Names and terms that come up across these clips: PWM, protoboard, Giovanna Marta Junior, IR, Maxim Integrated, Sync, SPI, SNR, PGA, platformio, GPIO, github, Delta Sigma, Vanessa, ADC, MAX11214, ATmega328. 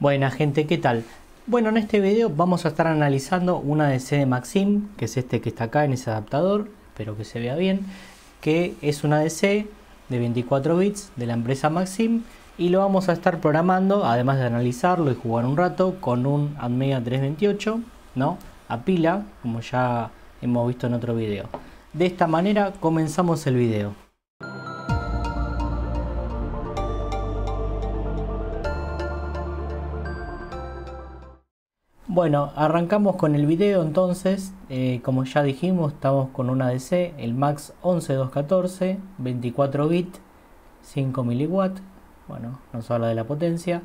Buena gente, ¿qué tal? Bueno, en este video vamos a estar analizando un ADC de Maxim, que es este que está acá en ese adaptador, espero que se vea bien, que es un ADC de 24 bits de la empresa Maxim, y lo vamos a estar programando, además de analizarlo y jugar un rato, con un ATmega328, ¿no? A pila, como ya hemos visto en otro video. De esta manera comenzamos el video. Bueno, arrancamos con el video entonces. Como ya dijimos, estamos con un ADC, el MAX11214, 24 bit, 5 miliwatt. Bueno, nos habla de la potencia.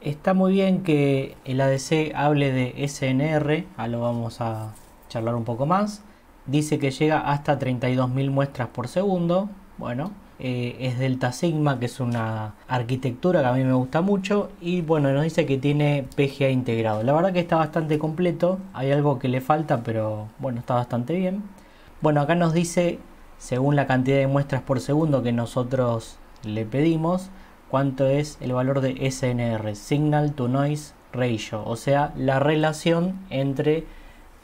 Está muy bien que el ADC hable de SNR, ahora lo vamos a charlar un poco más. Dice que llega hasta 32.000 muestras por segundo. Bueno, es Delta Sigma, que es una arquitectura que a mí me gusta mucho. Y bueno, nos dice que tiene PGA integrado. La verdad que está bastante completo. Hay algo que le falta, pero bueno, está bastante bien. Bueno, acá nos dice, según la cantidad de muestras por segundo que nosotros le pedimos, cuánto es el valor de SNR, Signal to Noise Ratio, o sea, la relación entre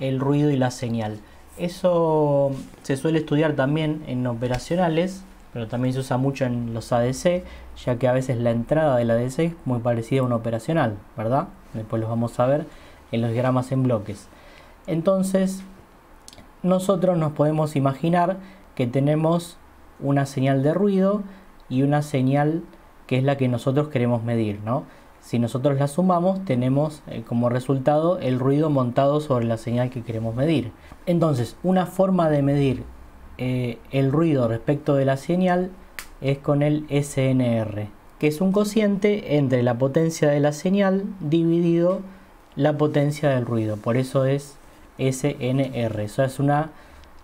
el ruido y la señal. Eso se suele estudiar también en operacionales, pero también se usa mucho en los ADC, ya que a veces la entrada del ADC es muy parecida a una operacional, ¿verdad? Después los vamos a ver en los diagramas en bloques. Entonces, nosotros nos podemos imaginar que tenemos una señal de ruido y una señal que es la que nosotros queremos medir, ¿no? Si nosotros la sumamos, tenemos como resultado el ruido montado sobre la señal que queremos medir. Entonces, una forma de medir el ruido respecto de la señal es con el SNR, que es un cociente entre la potencia de la señal dividido la potencia del ruido. Por eso es SNR, eso es una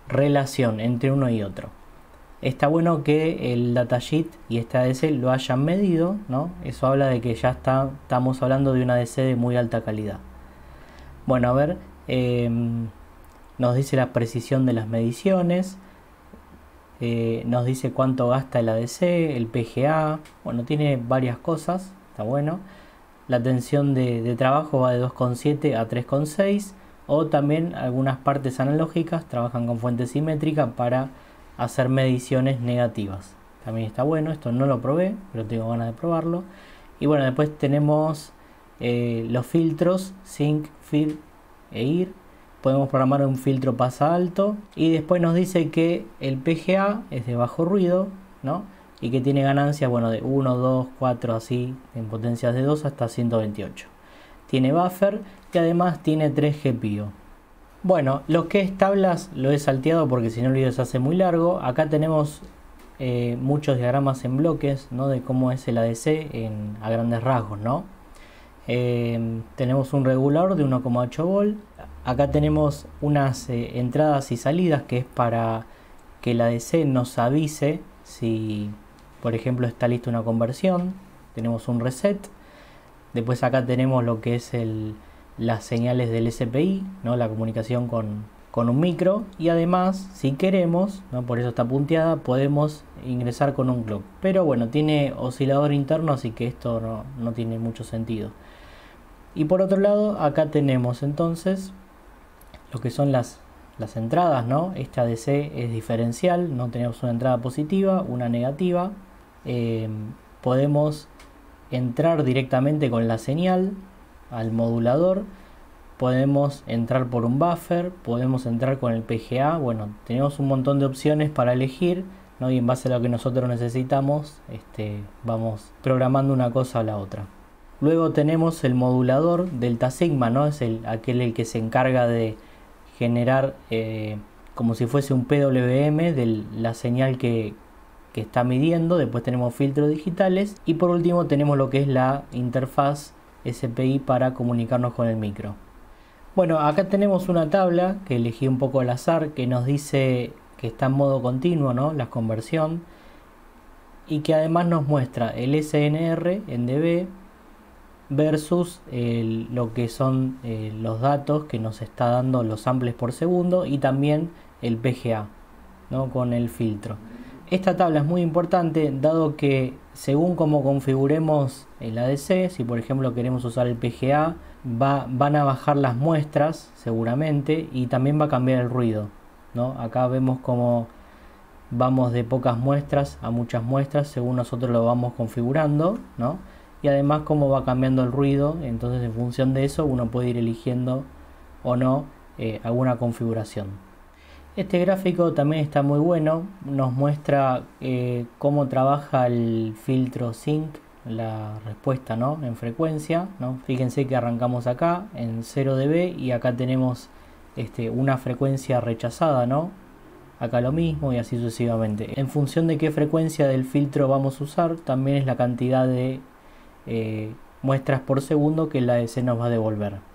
relación entre uno y otro. Está bueno que el datasheet y este ADC lo hayan medido, ¿no? Eso habla de que ya estamos hablando de un ADC de muy alta calidad. Bueno, a ver, nos dice la precisión de las mediciones, nos dice cuánto gasta el ADC, el PGA, bueno, tiene varias cosas, está bueno. La tensión de trabajo va de 2,7 a 3,6, o también algunas partes analógicas trabajan con fuente simétrica para hacer mediciones negativas. También está bueno, esto no lo probé, pero tengo ganas de probarlo. Y bueno, después tenemos los filtros Sync, Feed e IR. Podemos programar un filtro pasa alto. Y después nos dice que el PGA es de bajo ruido, ¿no? Y que tiene ganancias, bueno, de 1, 2, 4, así, en potencias de 2 hasta 128. Tiene buffer y además tiene 3 GPIO. Bueno, lo que es tablas lo he salteado porque si no el video se hace muy largo. Acá tenemos muchos diagramas en bloques, ¿no? De cómo es el ADC a grandes rasgos, ¿no? Tenemos un regulador de 1,8 volt. Acá tenemos unas entradas y salidas, que es para que el ADC nos avise si, por ejemplo, está lista una conversión. Tenemos un reset. Después acá tenemos lo que es las señales del SPI, ¿no? La comunicación con un micro, y además, si queremos, ¿no? Por eso está punteada, podemos ingresar con un clock, pero bueno, tiene oscilador interno, así que esto no tiene mucho sentido. Y por otro lado, acá tenemos entonces lo que son las entradas, ¿no? Este ADC es diferencial, no tenemos una entrada positiva, una negativa, podemos entrar directamente con la señal al modulador, podemos entrar por un buffer, podemos entrar con el PGA. Bueno, tenemos un montón de opciones para elegir, ¿no? Y en base a lo que nosotros necesitamos, vamos programando una cosa a la otra. Luego tenemos el modulador Delta Sigma, ¿no? Es aquel que se encarga de generar como si fuese un PWM de la señal que está midiendo. Después tenemos filtros digitales y por último tenemos lo que es la interfaz SPI para comunicarnos con el micro. Bueno, acá tenemos una tabla que elegí un poco al azar, que nos dice que está en modo continuo, ¿no? La conversión, y que además nos muestra el SNR en dB versus lo que son los datos que nos está dando los samples por segundo, y también el PGA, ¿no? Con el filtro. Esta tabla es muy importante, dado que según como configuremos el ADC, si por ejemplo queremos usar el PGA, van a bajar las muestras seguramente, y también va a cambiar el ruido, ¿no? Acá vemos como vamos de pocas muestras a muchas muestras según nosotros lo vamos configurando, ¿no? Y además cómo va cambiando el ruido. Entonces en función de eso uno puede ir eligiendo o no alguna configuración. Este gráfico también está muy bueno, nos muestra cómo trabaja el filtro Sync, la respuesta, ¿no?, en frecuencia, ¿no? Fíjense que arrancamos acá en 0 dB y acá tenemos una frecuencia rechazada, ¿no? Acá lo mismo y así sucesivamente. En función de qué frecuencia del filtro vamos a usar, también es la cantidad de muestras por segundo que la ADC nos va a devolver.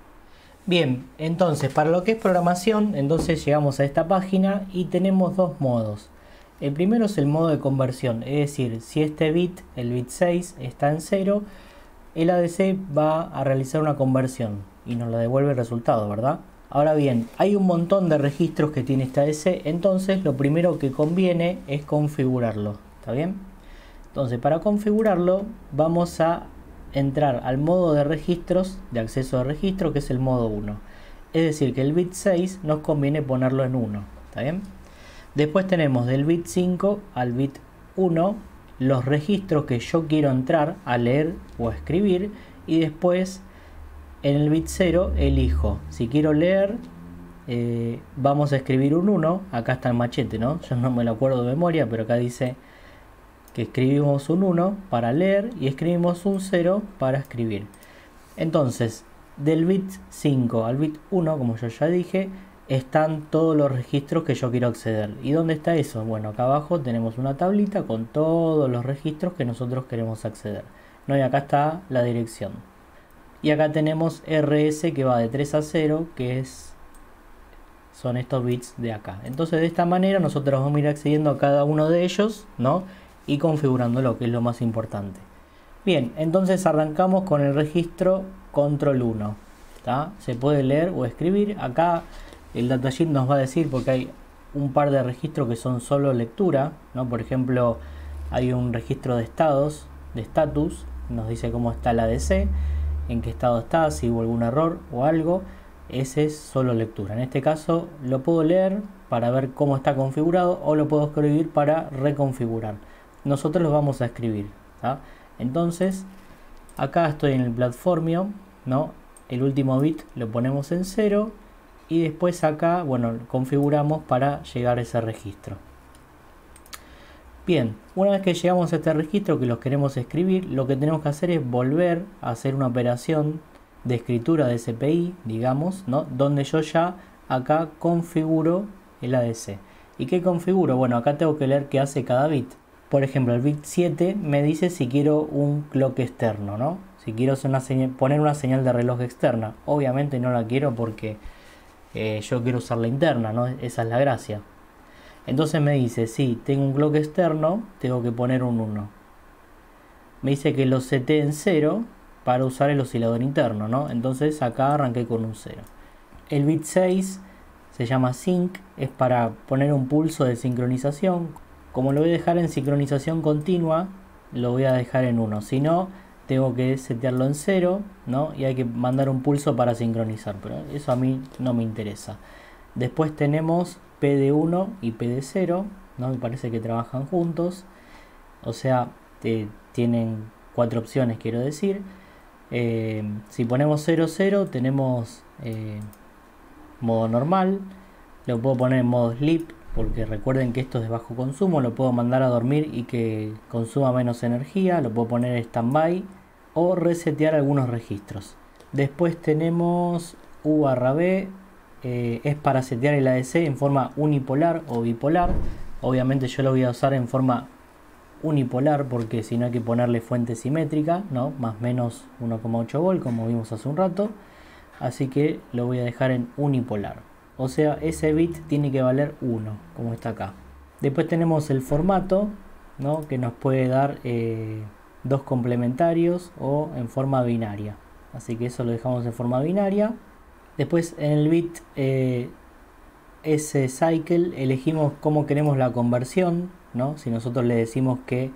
Bien, entonces para lo que es programación, entonces llegamos a esta página y tenemos dos modos. El primero es el modo de conversión, es decir, si este bit, el bit 6, está en 0, el ADC va a realizar una conversión y nos lo devuelve el resultado, ¿verdad? Ahora bien, hay un montón de registros que tiene este ADC, entonces lo primero que conviene es configurarlo, ¿está bien? Entonces para configurarlo vamos a entrar al modo de registros, de acceso de registro, que es el modo 1. Es decir, que el bit 6 nos conviene ponerlo en 1, ¿está bien? Después tenemos del bit 5 al bit 1 los registros que yo quiero entrar a leer o a escribir, y después en el bit 0 elijo, si quiero leer, vamos a escribir un 1, acá está el machete, ¿no? Yo no me lo acuerdo de memoria, pero acá dice que escribimos un 1 para leer y escribimos un 0 para escribir. Entonces, del bit 5 al bit 1, como yo ya dije, están todos los registros que yo quiero acceder. ¿Y dónde está eso? Bueno, acá abajo tenemos una tablita con todos los registros que nosotros queremos acceder, ¿no? Y acá está la dirección. Y acá tenemos RS, que va de 3 a 0, que son estos bits de acá. Entonces, de esta manera nosotros vamos a ir accediendo a cada uno de ellos, ¿no?, y configurando lo que es lo más importante. Bien, entonces arrancamos con el registro control 1, ¿tá? Se puede leer o escribir. Acá el datasheet nos va a decir, porque hay un par de registros que son solo lectura, ¿no? Por ejemplo, hay un registro de estados, de status, nos dice cómo está la ADC, en qué estado está, si hubo algún error o algo. Ese es solo lectura. En este caso lo puedo leer para ver cómo está configurado, o lo puedo escribir para reconfigurar. Nosotros los vamos a escribir, ¿tá? Entonces acá estoy en el platformio, ¿no? El último bit lo ponemos en 0 y después acá, bueno, configuramos para llegar a ese registro. Bien, una vez que llegamos a este registro que los queremos escribir, lo que tenemos que hacer es volver a hacer una operación de escritura de SPI, digamos, ¿no?, donde yo ya acá configuro el ADC. ¿Y qué configuro? Bueno, acá tengo que leer qué hace cada bit. Por ejemplo, el bit 7 me dice si quiero un clock externo, ¿no? Si quiero hacer una señal, poner una señal de reloj externa. Obviamente no la quiero porque yo quiero usar la interna, ¿no? Esa es la gracia. Entonces me dice, si tengo un clock externo, tengo que poner un 1. Me dice que lo seté en 0 para usar el oscilador interno, ¿no? Entonces acá arranqué con un 0. El bit 6 se llama Sync, es para poner un pulso de sincronización. Como lo voy a dejar en sincronización continua, lo voy a dejar en 1. Si no, tengo que setearlo en 0, ¿no? Y hay que mandar un pulso para sincronizar, pero eso a mí no me interesa. Después tenemos PD1 y PD0, ¿no? Me parece que trabajan juntos. O sea, tienen 4 opciones, quiero decir. Si ponemos 00, tenemos modo normal. Lo puedo poner en modo sleep, porque recuerden que esto es de bajo consumo, lo puedo mandar a dormir y que consuma menos energía, lo puedo poner en standby o resetear algunos registros. Después tenemos U/B, es para setear el ADC en forma unipolar o bipolar. Obviamente yo lo voy a usar en forma unipolar porque si no hay que ponerle fuente simétrica, ¿no?, más menos 1,8 volt como vimos hace un rato, así que lo voy a dejar en unipolar. O sea, ese bit tiene que valer 1, como está acá. Después tenemos el formato, ¿no?, que nos puede dar dos complementarios o en forma binaria. Así que eso lo dejamos en forma binaria. Después en el bit S cycle elegimos cómo queremos la conversión, ¿no? Si nosotros le decimos que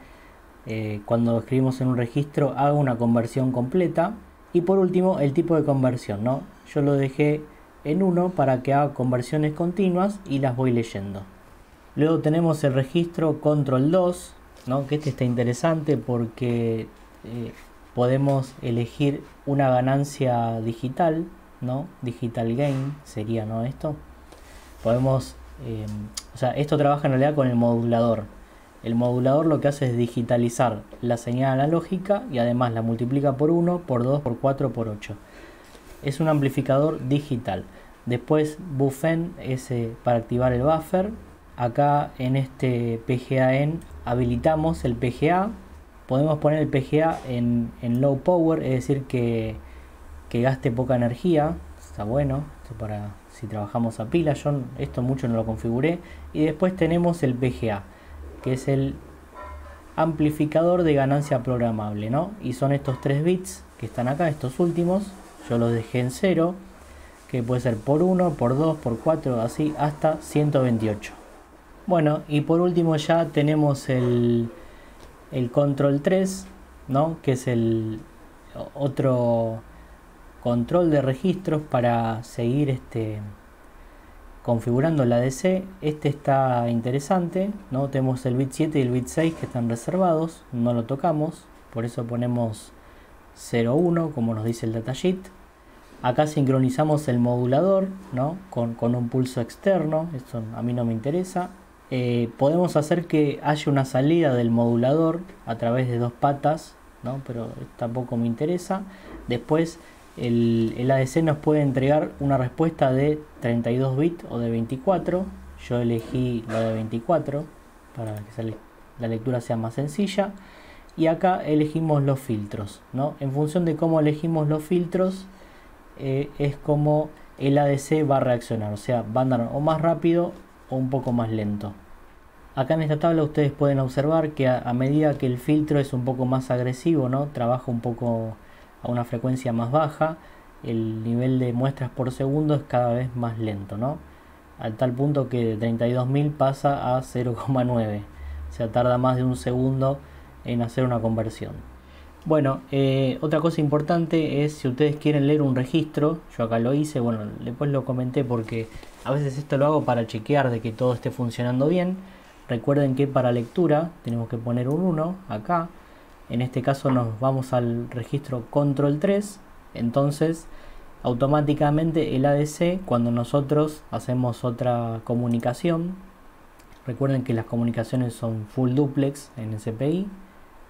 cuando escribimos en un registro haga una conversión completa. Y por último, el tipo de conversión, ¿no? Yo lo dejé en 1 para que haga conversiones continuas y las voy leyendo. Luego tenemos el registro control 2, ¿no? Que este está interesante porque podemos elegir una ganancia digital, ¿no? Digital gain sería, ¿no? Esto. Podemos, o sea, esto trabaja en realidad con el modulador. El modulador lo que hace es digitalizar la señal analógica y además la multiplica por 1, por 2, por 4, por 8. Es un amplificador digital. Después buffen es para activar el buffer. Acá en este PGA en habilitamos el PGA. Podemos poner el PGA en low power, es decir que gaste poca energía. Está bueno, esto para si trabajamos a pila. Yo esto mucho no lo configuré. Y después tenemos el PGA, que es el amplificador de ganancia programable, ¿no? Y son estos 3 bits que están acá, estos últimos, yo los dejé en 0, que puede ser por 1, por 2, por 4, así hasta 128. Bueno, y por último ya tenemos el control 3, ¿no? Que es el otro control de registros para seguir configurando la ADC. Este está interesante, ¿no? Tenemos el bit 7 y el bit 6 que están reservados, no lo tocamos, por eso ponemos 01 como nos dice el datasheet. Acá sincronizamos el modulador, ¿no? con un pulso externo, eso a mí no me interesa. Podemos hacer que haya una salida del modulador a través de 2 patas, ¿no? Pero tampoco me interesa. Después el ADC nos puede entregar una respuesta de 32 bits o de 24. Yo elegí la de 24 para que la lectura sea más sencilla. Y acá elegimos los filtros, ¿no? En función de cómo elegimos los filtros es como el ADC va a reaccionar. O sea, va a andar o más rápido o un poco más lento. Acá en esta tabla ustedes pueden observar que a medida que el filtro es un poco más agresivo, ¿no? Trabaja un poco a una frecuencia más baja, el nivel de muestras por segundo es cada vez más lento, ¿no? A tal punto que de 32.000 pasa a 0,9, o sea, tarda más de un segundo en hacer una conversión. Bueno, otra cosa importante es si ustedes quieren leer un registro, yo acá lo hice, bueno, después lo comenté porque a veces esto lo hago para chequear de que todo esté funcionando bien. Recuerden que para lectura tenemos que poner un 1 acá. En este caso nos vamos al registro control 3, entonces automáticamente el ADC, cuando nosotros hacemos otra comunicación, recuerden que las comunicaciones son full duplex en SPI,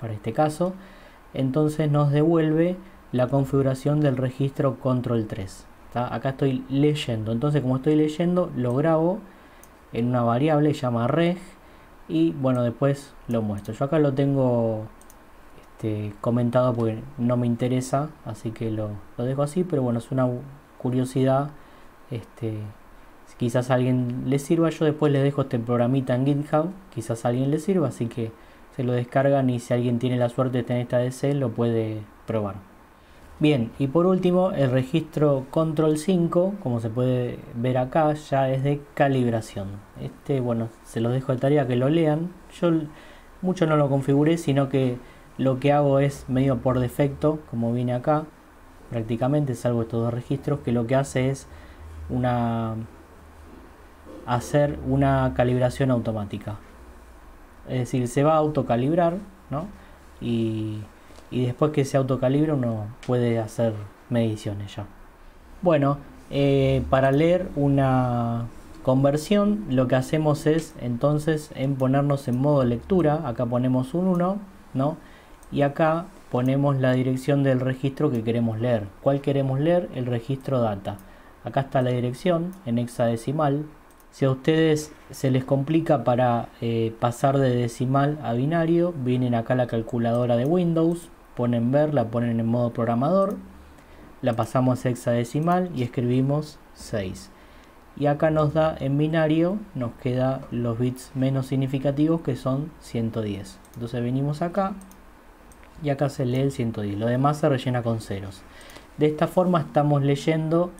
para este caso, entonces nos devuelve la configuración del registro control 3. ¿Está? Acá estoy leyendo, entonces como estoy leyendo lo grabo en una variable llamada reg y bueno, después lo muestro. Yo acá lo tengo comentado porque no me interesa, así que lo dejo así, pero bueno, es una curiosidad, quizás a alguien le sirva. Yo después les dejo este programita en GitHub, quizás a alguien le sirva, así que se lo descargan y si alguien tiene la suerte de tener esta ADC lo puede probar. Bien, y por último el registro control 5, como se puede ver acá, ya es de calibración. Bueno, se los dejo de tarea que lo lean. Yo mucho no lo configuré, sino que lo que hago es medio por defecto, como viene acá, prácticamente, salvo estos 2 registros, que lo que hace es hacer una calibración automática. Es decir, se va a autocalibrar, ¿no? Y después que se autocalibra uno puede hacer mediciones ya. Bueno, para leer una conversión lo que hacemos es entonces ponernos en modo lectura. Acá ponemos un 1, ¿no? Y acá ponemos la dirección del registro que queremos leer. ¿Cuál queremos leer? El registro data. Acá está la dirección en hexadecimal. Si a ustedes se les complica para pasar de decimal a binario, vienen acá a la calculadora de Windows, ponen ver, la ponen en modo programador, la pasamos a hexadecimal y escribimos 6. Y acá nos da en binario, nos queda los bits menos significativos que son 110. Entonces venimos acá y acá se lee el 110, lo demás se rellena con ceros. De esta forma estamos leyendo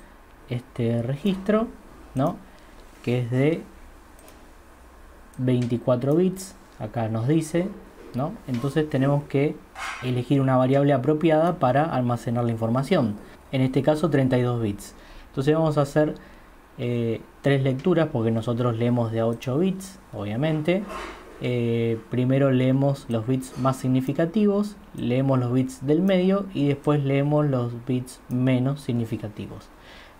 este registro, ¿no? Que es de 24 bits, acá nos dice, ¿no? Entonces tenemos que elegir una variable apropiada para almacenar la información, en este caso 32 bits. Entonces vamos a hacer 3 lecturas, porque nosotros leemos de 8 bits, obviamente. Primero leemos los bits más significativos, leemos los bits del medio y después leemos los bits menos significativos.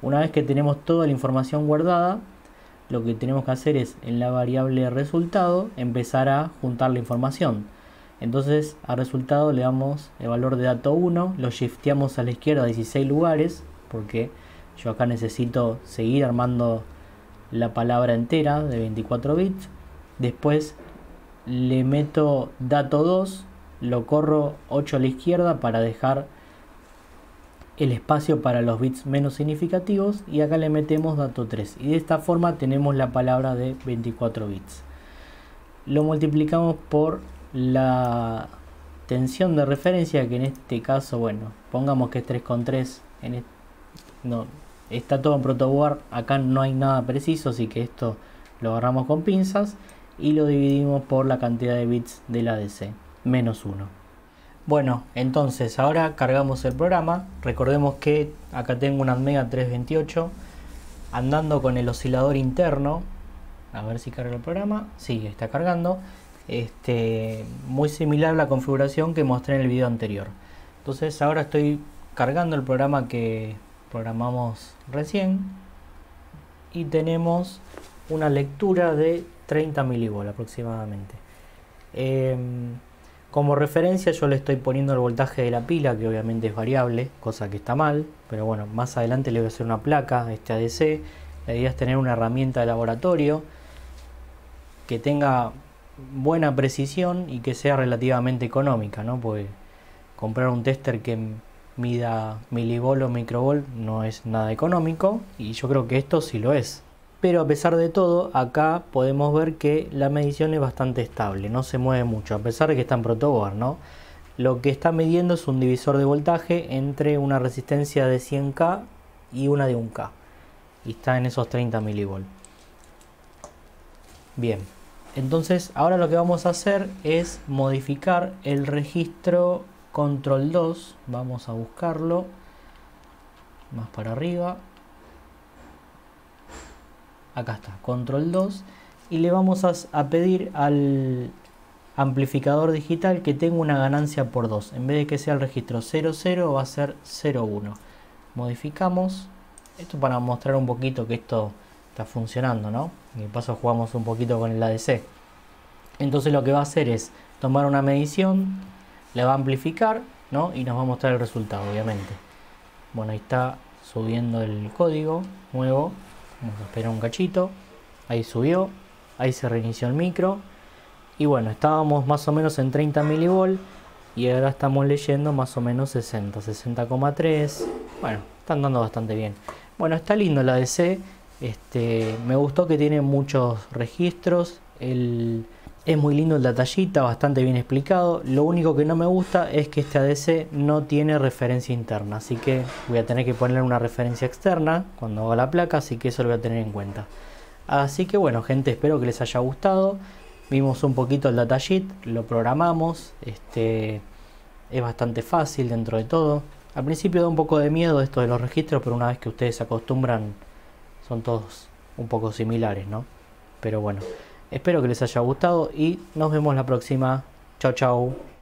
Una vez que tenemos toda la información guardada, lo que tenemos que hacer es, en la variable resultado, empezar a juntar la información. Entonces a resultado le damos el valor de dato 1, lo shifteamos a la izquierda 16 lugares, porque yo acá necesito seguir armando la palabra entera de 24 bits. Después le meto dato 2, lo corro 8 a la izquierda para dejar el espacio para los bits menos significativos, y acá le metemos dato 3, y de esta forma tenemos la palabra de 24 bits. Lo multiplicamos por la tensión de referencia, que en este caso, bueno, pongamos que es 3,3. No, está todo en protoboard, acá no hay nada preciso, así que esto lo agarramos con pinzas y lo dividimos por la cantidad de bits del ADC, menos 1. Bueno, entonces ahora cargamos el programa. Recordemos que acá tengo una ATmega328 andando con el oscilador interno. A ver si carga el programa. Sí, está cargando. Muy similar a la configuración que mostré en el video anterior. Entonces ahora estoy cargando el programa que programamos recién. Y tenemos una lectura de 30 mV aproximadamente. Como referencia yo le estoy poniendo el voltaje de la pila, que obviamente es variable, cosa que está mal, pero bueno, más adelante le voy a hacer una placa a este ADC. La idea es tener una herramienta de laboratorio que tenga buena precisión y que sea relativamente económica, ¿no? Porque comprar un tester que mida milivolt o microvolt no es nada económico, y yo creo que esto sí lo es. Pero a pesar de todo, acá podemos ver que la medición es bastante estable, no se mueve mucho, a pesar de que está en protoboard, ¿no? Lo que está midiendo es un divisor de voltaje entre una resistencia de 100K y una de 1K. Y está en esos 30 mV. Bien, entonces ahora lo que vamos a hacer es modificar el registro control 2. Vamos a buscarlo más para arriba. Acá está, control 2, y le vamos a pedir al amplificador digital que tenga una ganancia por 2. En vez de que sea el registro 00, va a ser 01. Modificamos esto para mostrar un poquito que esto está funcionando, ¿no? Y de paso jugamos un poquito con el ADC. Entonces lo que va a hacer es tomar una medición, la va a amplificar, ¿no? Y nos va a mostrar el resultado, obviamente. Bueno, ahí está subiendo el código nuevo. Vamos a esperar un cachito. Ahí subió, ahí se reinició el micro. Y bueno, estábamos más o menos en 30 mV y ahora estamos leyendo más o menos 60, 60,3. Bueno, están dando bastante bien. Bueno, está lindo la ADC. Me gustó que tiene muchos registros. Es muy lindo el detallita, bastante bien explicado. Lo único que no me gusta es que este ADC no tiene referencia interna, así que voy a tener que ponerle una referencia externa cuando haga la placa, así que eso lo voy a tener en cuenta. Así que bueno, gente, espero que les haya gustado. Vimos un poquito el datasheet, lo programamos, es bastante fácil dentro de todo. Al principio da un poco de miedo esto de los registros, pero una vez que ustedes se acostumbran, son todos un poco similares, ¿no? Pero bueno. Espero que les haya gustado y nos vemos la próxima. Chau, chau.